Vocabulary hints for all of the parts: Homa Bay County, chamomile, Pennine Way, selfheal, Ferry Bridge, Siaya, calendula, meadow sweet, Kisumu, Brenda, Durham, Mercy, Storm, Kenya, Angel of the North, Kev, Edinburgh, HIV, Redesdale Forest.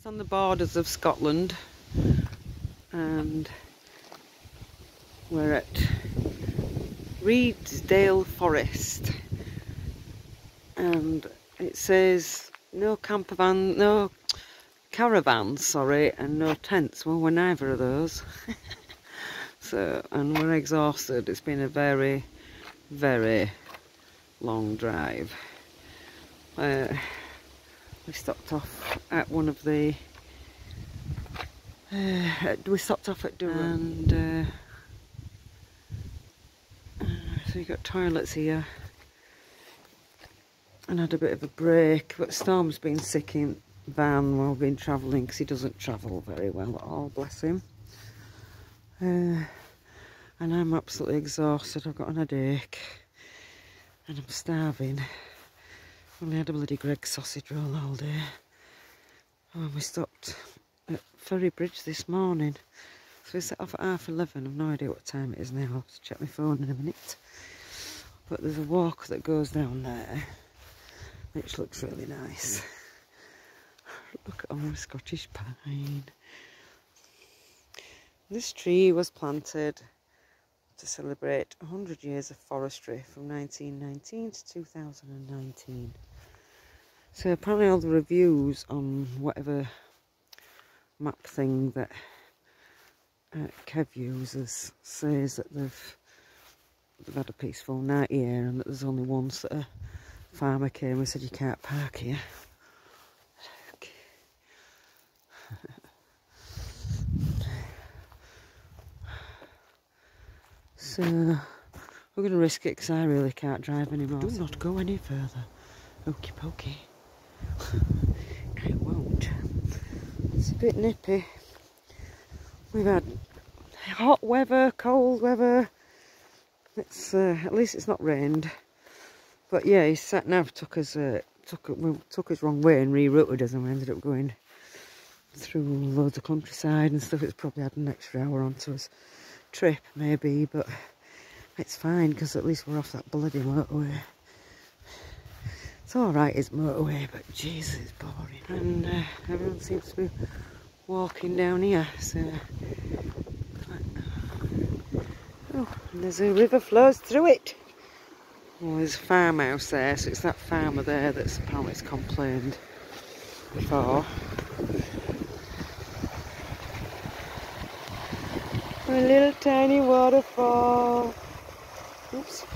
It's on the borders of Scotland, and we're at Redesdale Forest, and it says no campervan, no caravans, sorry, and no tents. Well, we're neither of those. So, and we're exhausted. It's been a very, very long drive. We stopped off at one of the. We stopped off at Durham, and so you got toilets here, and had a bit of a break. But Storm's been sick in van while we've been travelling, because he doesn't travel very well at all, bless him. And I'm absolutely exhausted. I've got an headache, and I'm starving. Only had a bloody Greg sausage roll all day. And we stopped at Ferry Bridge this morning. So we set off at 11:30. I've no idea what time it is now. I'll have to check my phone in a minute. But there's a walk that goes down there, which looks really nice. Look at all the Scottish pine. This tree was planted to celebrate 100 years of forestry from 1919 to 2019. So apparently all the reviews on whatever map thing that Kev uses says that they've had a peaceful night here, and that there's only once that a farmer came and said you can't park here. So we're going to risk it, because I really can't drive anymore. Do not go any further. Okie pokey. I won't. It's a bit nippy. We've had hot weather, cold weather. It's at least it's not rained. But yeah, his sat nav took us wrong way and rerouted us, and we ended up going through loads of countryside and stuff. It's probably had an extra hour onto us trip, maybe, but it's fine, because at least we're off that bloody motorway. It's alright, it's motorway, but jeez, it's boring. And everyone seems to be walking down here, so. Oh, and there's a river flows through it. Well, there's a farmhouse there, so it's that farmer there that's apparently complained before. A little tiny waterfall. Oops.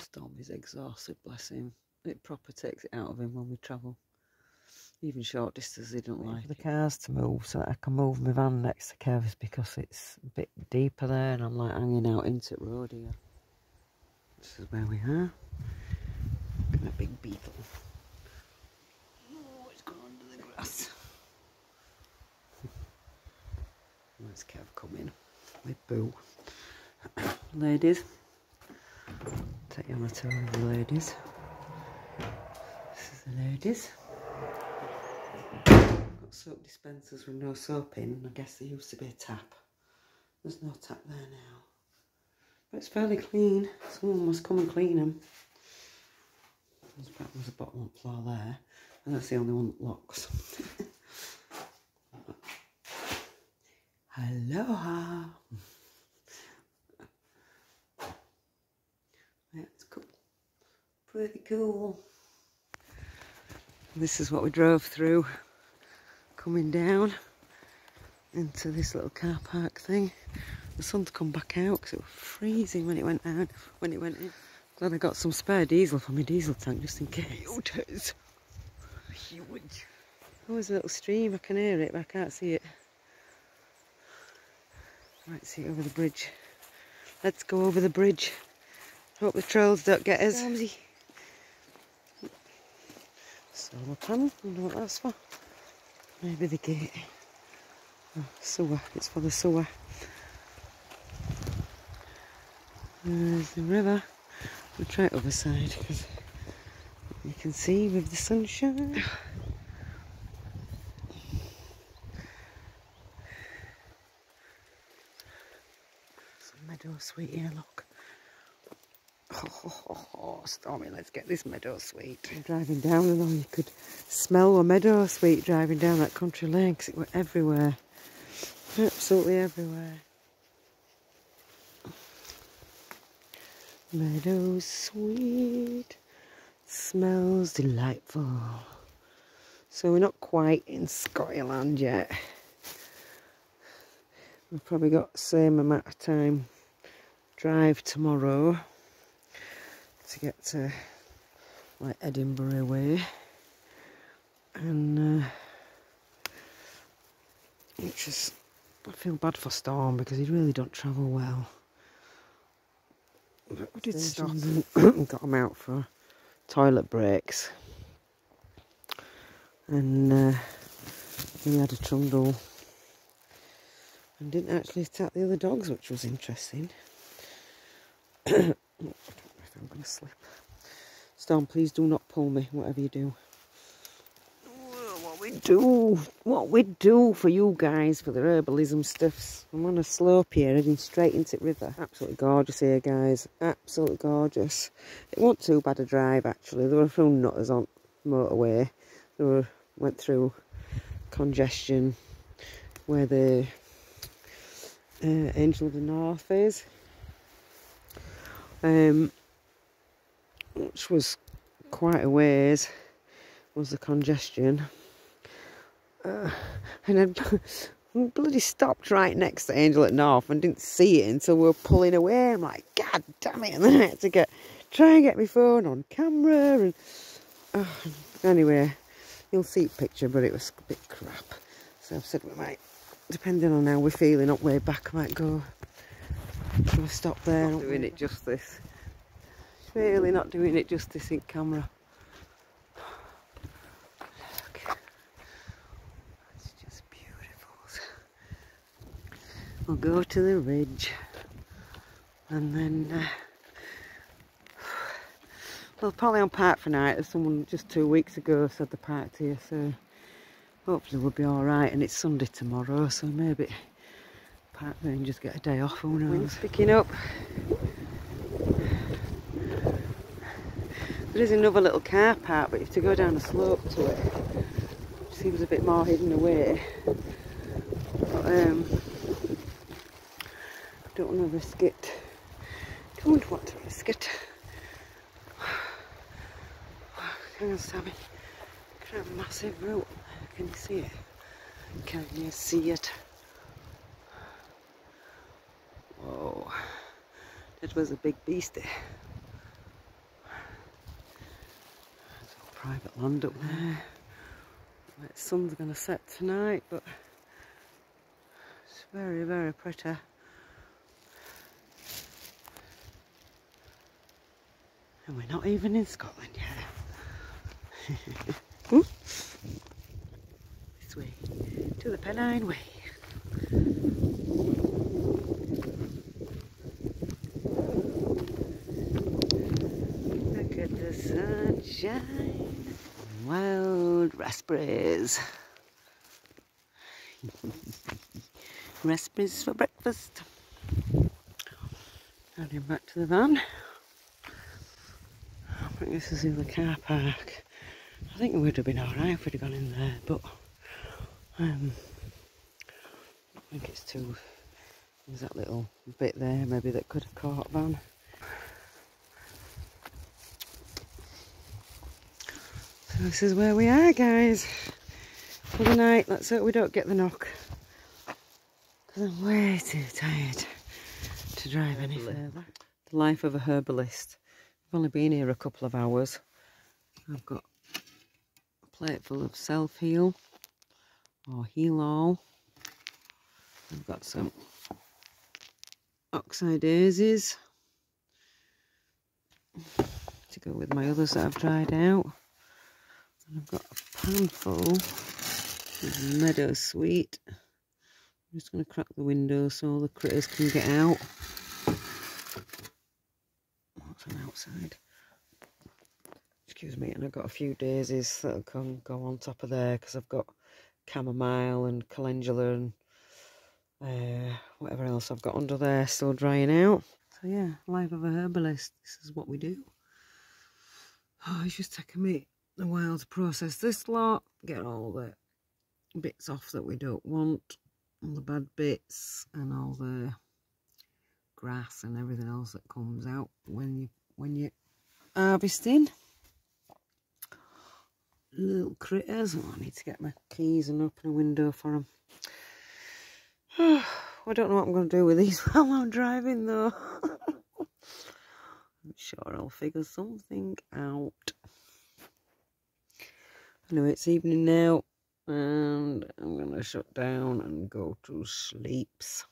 Storm is exhausted, bless him. It proper takes it out of him when we travel. Even short distances, he don't like the cars to move, so that I can move my van next to Kev's, because it's a bit deeper there, and I'm like hanging out into the road here. This is where we are. Look at that big beetle. Oh, it's gone under the grass. Let's Kev come in with Boo. Ladies, take you on a tour of the ladies. This is the ladies. Got soap dispensers with no soap in. I guess there used to be a tap. There's no tap there now. But it's fairly clean. Someone must come and clean them. There's a bottom up floor there, and that's the only one that locks. Aloha! That's cool. Pretty cool. This is what we drove through, coming down into this little car park thing. The sun's come back out, because it was freezing when it went out, when it went in. Glad I got some spare diesel for my diesel tank, just in case. Oh, it is huge. Oh, there's a little stream. I can hear it, but I can't see it. Right, see it over the bridge. Let's go over the bridge. Hope the trolls don't get us. Ramsey. Solar panel, I don't know what that's for. Maybe the gate. Oh, sewer, it's for the sewer. There's the river. We'll try it other side, because you can see with the sunshine. Meadow sweet here, look. Oh, Stormy, let's get this meadow sweet. I'm driving down and all, you could smell the meadow sweet driving down that country lane because it went everywhere. Absolutely everywhere. Meadow sweet, smells delightful. So we're not quite in Scotland yet. We've probably got the same amount of time drive tomorrow to get to like Edinburgh way, and it's just, I feel bad for Storm because he really don't travel well. But we did stop and got him out for toilet breaks, and he had a trundle and didn't actually attack the other dogs, which was interesting. I don't know if I'm going to slip. Storm, please do not pull me, whatever you do. What we do for you guys, for the herbalism stuffs. I'm on a slope here, heading straight into the river. Absolutely gorgeous here, guys. Absolutely gorgeous. It wasn't too bad a drive, actually. There were a few nutters on the motorway. Went through congestion where the Angel of the North is. Which was quite a ways, was the congestion, and I bloody stopped right next to Angel at North and didn't see it until we were pulling away. I'm like, God damn it! And then I had to try and get my phone on camera, and anyway, you'll see the picture, but it was a bit crap. So I've said we might, depending on how we're feeling up way back, I might go. We'll stop there. Not doing it justice. Really not doing it justice in camera. Look. It's just beautiful. We'll go to the ridge and then we'll probably on park for night. There's someone just 2 weeks ago said the park's here, so hopefully we'll be alright, and it's Sunday tomorrow, so maybe park there and just get a day off, who knows. Wind's picking up. There is another little car park, but you have to go down a slope to it, which seems a bit more hidden away. But I don't want to risk it. Don't want to risk it. Hang on, Sammy. Look at that massive root. Can you see it? Can you see it? Whoa, that was a big beastie. There's all private land up there. The sun's going to set tonight, but it's very, very pretty. And we're not even in Scotland yet. This way, to the Pennine Way. Sunshine, wild raspberries. Raspberries for breakfast. Heading back to the van. I think this is in the car park. I think it would have been alright if we'd have gone in there, but I don't think it's too. There's that little bit there maybe that could have caught van. This is where we are, guys, for the night. Let's hope we don't get the knock, because I'm way too tired to drive any further. The life of a herbalist. I've only been here a couple of hours. I've got a plate full of self-heal, or heal-all. I've got some oxidases to go with my others that I've tried out. I've got a pan full of meadow sweet. I'm just going to crack the window so all the critters can get out. What's on outside? Excuse me. And I've got a few daisies that can go on top of there because I've got chamomile and calendula and whatever else I've got under there still drying out. So yeah, life of a herbalist, this is what we do. Oh, it's just taken me a while to process this lot, get all the bits off that we don't want, all the bad bits and all the grass and everything else that comes out when you harvesting. Little critters. Oh, I need to get my keys and open a window for them. Oh, I don't know what I'm going to do with these while I'm driving though. I'm sure I'll figure something out. Anyway, it's evening now and I'm going to shut down and go to sleeps.